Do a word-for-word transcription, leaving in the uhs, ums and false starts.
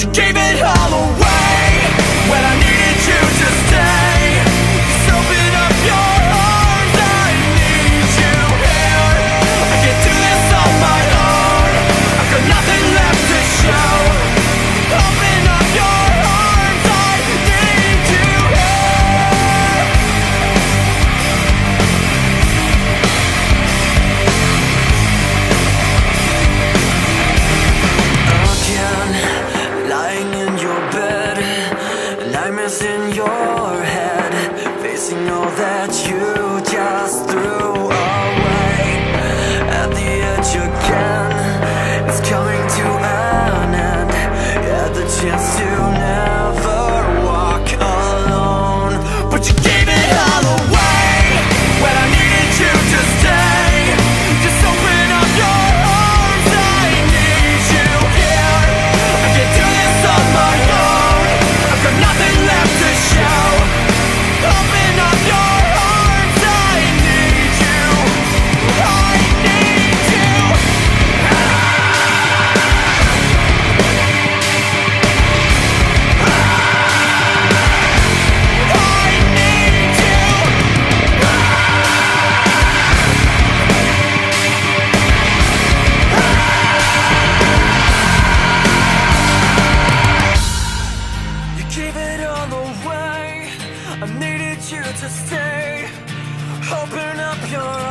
but you gave it all away when I needed you to stay. So open up your arms, I need you here. I can't do this on my own, I've got nothing left to show. Open up your arms, I need you here. Again, lying in your bed, nightmares in your head, facing all that you just threw away. At the edge again, it's coming to an end. Had the chance to never walk alone, but you gave it all away when I needed you to stay. Just open up your arms, I need you here. I can't do this on my own, I've got nothing left to show. Open up your arms, I need you. I need you. I need you. You gave it all away. I needed you to stay. Open up your